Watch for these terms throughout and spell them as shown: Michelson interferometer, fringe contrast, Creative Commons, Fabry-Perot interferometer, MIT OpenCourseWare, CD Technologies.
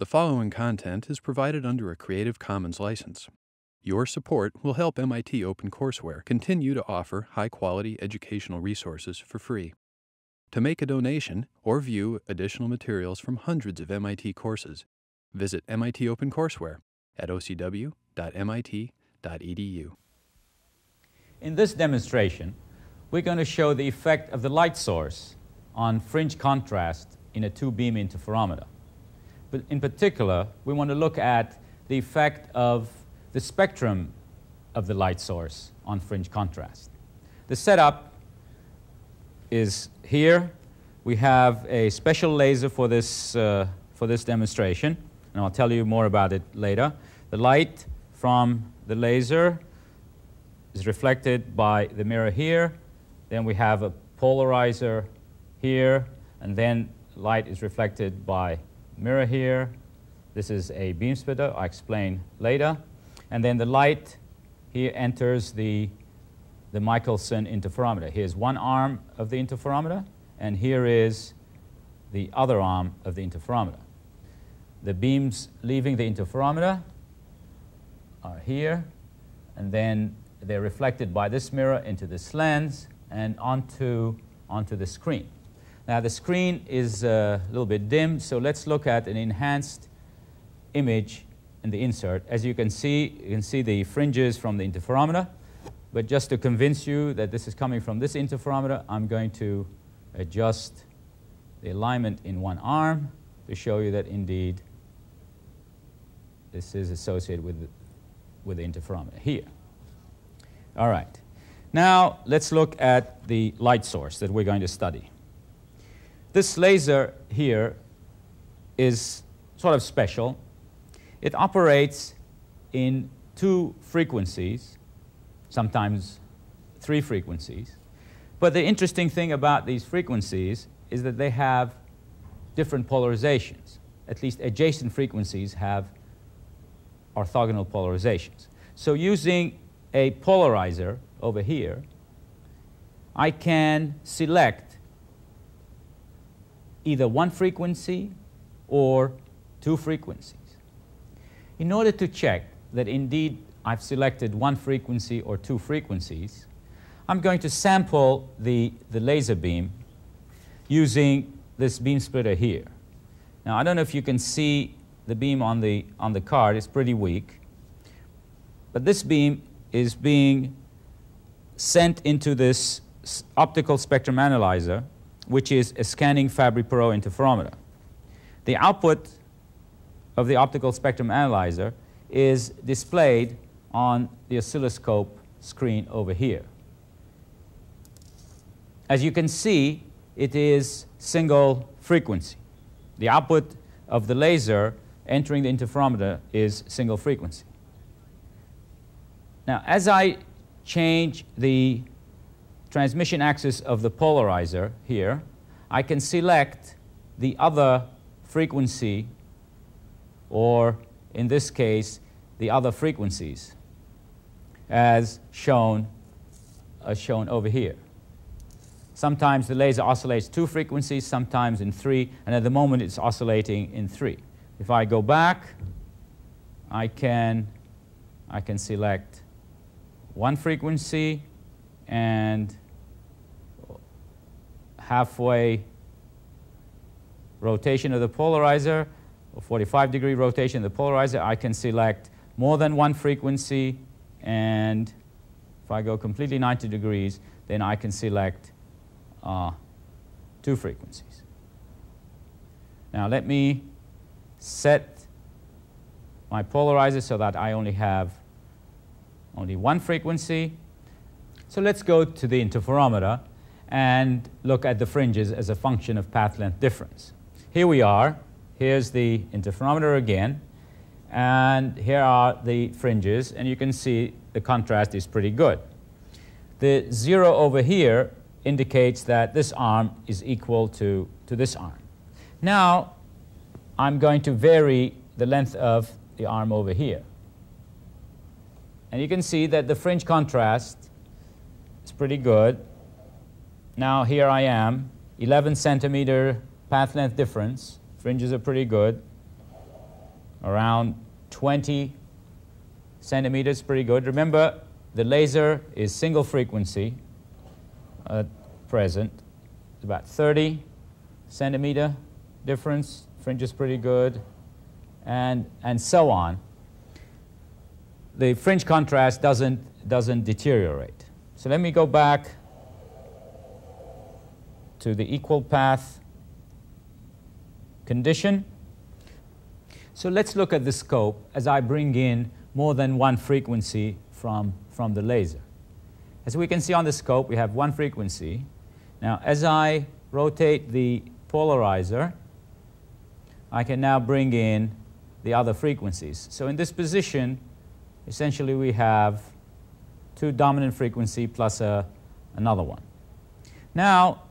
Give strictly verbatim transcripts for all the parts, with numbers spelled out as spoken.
The following content is provided under a Creative Commons license. Your support will help M I T OpenCourseWare continue to offer high-quality educational resources for free. To make a donation or view additional materials from hundreds of M I T courses, visit M I T OpenCourseWare at o c w dot m i t dot e d u. In this demonstration, we're going to show the effect of the light source on fringe contrast in a two-beam interferometer. But in particular, we want to look at the effect of the spectrum of the light source on fringe contrast. The setup is here. We have a special laser for this, uh, for this demonstration, and I'll tell you more about it later. The light from the laser is reflected by the mirror here. Then we have a polarizer here, and then light is reflected by mirror here. This is a beam splitter, I'll explain later. And then the light here enters the, the Michelson interferometer. Here's one arm of the interferometer, and here is the other arm of the interferometer. The beams leaving the interferometer are here, and then they're reflected by this mirror into this lens and onto, onto the screen. Now, the screen is a little bit dim, so let's look at an enhanced image in the insert. As you can see, you can see the fringes from the interferometer, but just to convince you that this is coming from this interferometer, I'm going to adjust the alignment in one arm to show you that indeed this is associated with, with the interferometer here. All right. Now, let's look at the light source that we're going to study. This laser here is sort of special. It operates in two frequencies, sometimes three frequencies. But the interesting thing about these frequencies is that they have different polarizations. At least adjacent frequencies have orthogonal polarizations. So using a polarizer over here, I can select either one frequency or two frequencies. In order to check that indeed I've selected one frequency or two frequencies, I'm going to sample the, the laser beam using this beam splitter here. Now, I don't know if you can see the beam on the, on the card. It's pretty weak. But this beam is being sent into this optical spectrum analyzer, which is a scanning Fabry-Perot interferometer. The output of the optical spectrum analyzer is displayed on the oscilloscope screen over here. As you can see, it is single frequency. The output of the laser entering the interferometer is single frequency. Now, as I change the transmission axis of the polarizer here, I can select the other frequency, or in this case, the other frequencies, as shown, as shown over here. Sometimes the laser oscillates two frequencies, sometimes in three, and at the moment it's oscillating in three. If I go back, I can, I can select one frequency, and halfway rotation of the polarizer, or forty-five degree rotation of the polarizer, I can select more than one frequency, and if I go completely ninety degrees, then I can select uh, two frequencies. Now, let me set my polarizer so that I only have only one frequency. So let's go to the interferometer and look at the fringes as a function of path length difference. Here we are. Here's the interferometer again. And here are the fringes. And you can see the contrast is pretty good. The zero over here indicates that this arm is equal to, to this arm. Now, I'm going to vary the length of the arm over here. And you can see that the fringe contrast is pretty good. Now here I am, eleven centimeter path length difference. Fringes are pretty good. around twenty centimeters, pretty good. Remember, the laser is single frequency at present. It's about thirty centimeter difference. Fringe is pretty good, and and so on. The fringe contrast doesn't doesn't deteriorate. So let me go back to the equal path condition. So let's look at the scope as I bring in more than one frequency from, from the laser. As we can see on the scope, we have one frequency. Now, as I rotate the polarizer, I can now bring in the other frequencies. So in this position, essentially we have two dominant frequency plus a, another one. Now,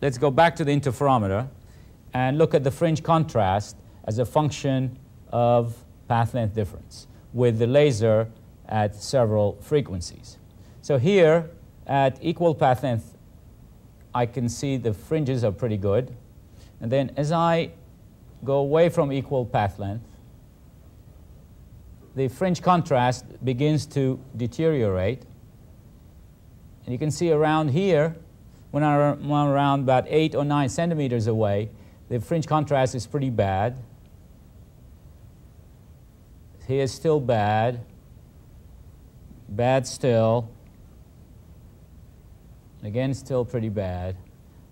let's go back to the interferometer and look at the fringe contrast as a function of path length difference with the laser at several frequencies. So here, at equal path length, I can see the fringes are pretty good. And then as I go away from equal path length, the fringe contrast begins to deteriorate. And you can see around here, when I'm around about eight or nine centimeters away, the fringe contrast is pretty bad. Here is still bad, bad still, again still pretty bad.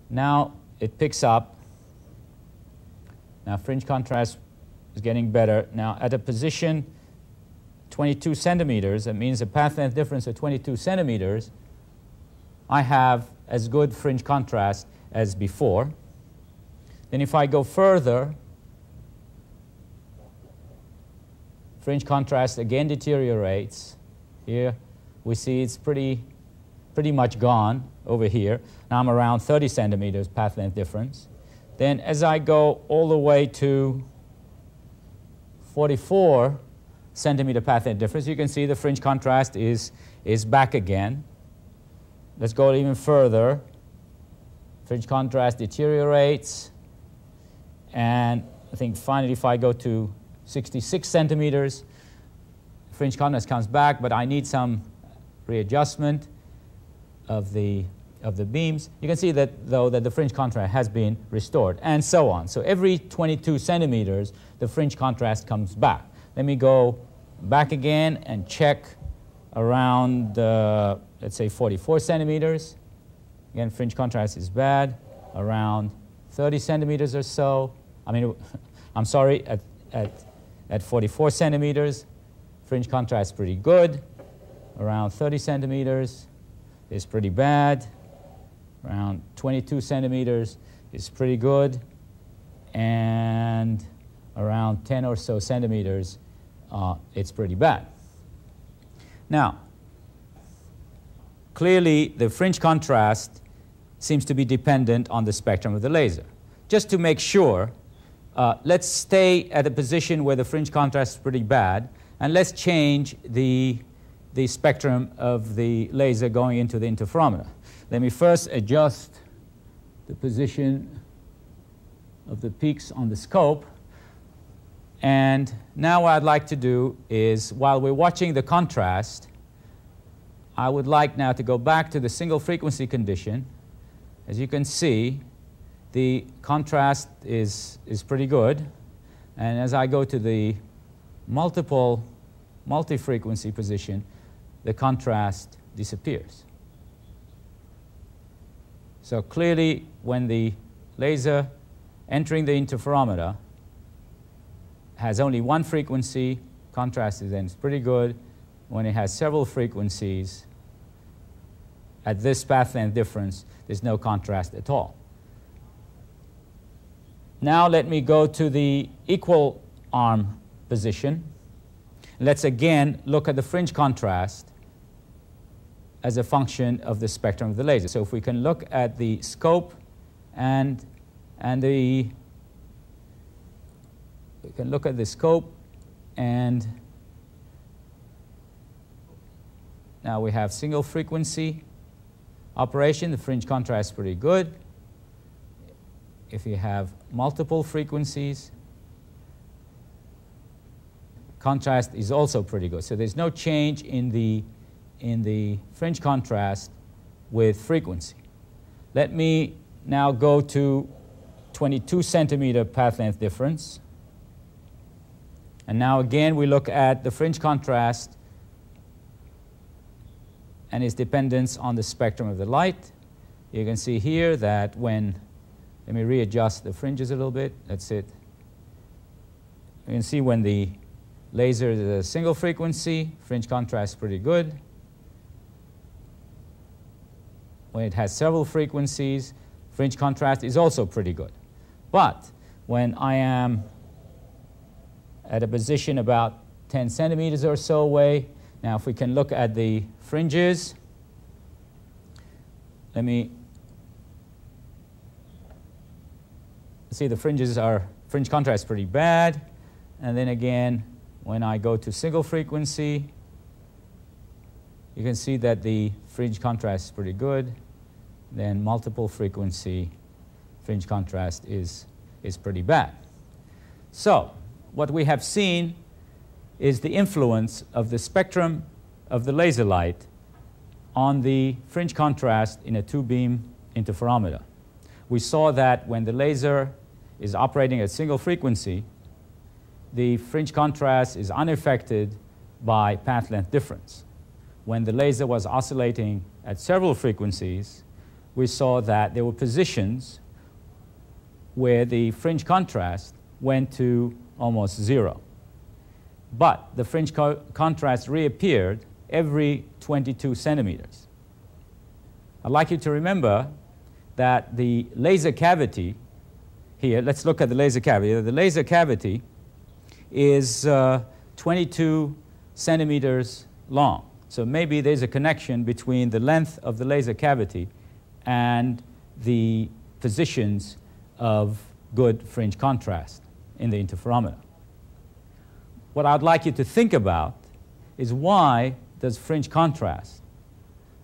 Now it picks up. Now fringe contrast is getting better. Now at a position twenty-two centimeters, that means a path length difference of twenty-two centimeters, I have as good fringe contrast as before. Then if I go further, fringe contrast again deteriorates. Here we see it's pretty, pretty much gone over here. Now I'm around thirty centimeters path length difference. Then as I go all the way to forty-four centimeter path length difference, you can see the fringe contrast is, is back again. Let's go even further. Fringe contrast deteriorates. And I think finally, if I go to sixty-six centimeters, fringe contrast comes back, but I need some readjustment of the, of the beams. You can see that, though, that the fringe contrast has been restored, and so on. So every twenty-two centimeters, the fringe contrast comes back. Let me go back again and check around, uh, let's say, forty-four centimeters. Again, fringe contrast is bad. Around thirty centimeters or so. I mean, I'm sorry, at, at, at forty-four centimeters, fringe contrast is pretty good. Around thirty centimeters is pretty bad. Around twenty-two centimeters is pretty good. And around ten or so centimeters, uh, it's pretty bad. Now, clearly, the fringe contrast seems to be dependent on the spectrum of the laser. Just to make sure, uh, let's stay at a position where the fringe contrast is pretty bad, and let's change the, the spectrum of the laser going into the interferometer. Let me first adjust the position of the peaks on the scope. And now what I'd like to do is, while we're watching the contrast, I would like now to go back to the single frequency condition. As you can see, the contrast is, is pretty good. And as I go to the multiple, multi-frequency position, the contrast disappears. So clearly, when the laser entering the interferometer has only one frequency, contrast is then pretty good. When it has several frequencies, at this path length difference, there's no contrast at all. Now let me go to the equal arm position. Let's again look at the fringe contrast as a function of the spectrum of the laser. So if we can look at the scope and, and the, we can look at the scope and now we have single frequency operation, the fringe contrast is pretty good. If you have multiple frequencies, contrast is also pretty good. So there's no change in the, in the fringe contrast with frequency. Let me now go to twenty-two centimeter path length difference. And now again, we look at the fringe contrast and its dependence on the spectrum of the light. You can see here that when, let me readjust the fringes a little bit, that's it. You can see when the laser is a single frequency, fringe contrast is pretty good. When it has several frequencies, fringe contrast is also pretty good. But when I am at a position about ten centimeters or so away, now if we can look at the fringes, let me see, the fringes are, fringe contrast is pretty bad. And then again, when I go to single frequency, you can see that the fringe contrast is pretty good. Then multiple frequency fringe contrast is, is pretty bad. So what we have seen is the influence of the spectrum of the laser light on the fringe contrast in a two-beam interferometer. We saw that when the laser is operating at single frequency, the fringe contrast is unaffected by path length difference. When the laser was oscillating at several frequencies, we saw that there were positions where the fringe contrast went to almost zero. But the fringe co- contrast reappeared every twenty-two centimeters. I'd like you to remember that the laser cavity here, let's look at the laser cavity. The laser cavity is uh, twenty-two centimeters long. So maybe there's a connection between the length of the laser cavity and the positions of good fringe contrast in the interferometer. What I'd like you to think about is, why does fringe contrast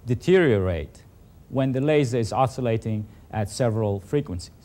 deteriorate when the laser is oscillating at several frequencies?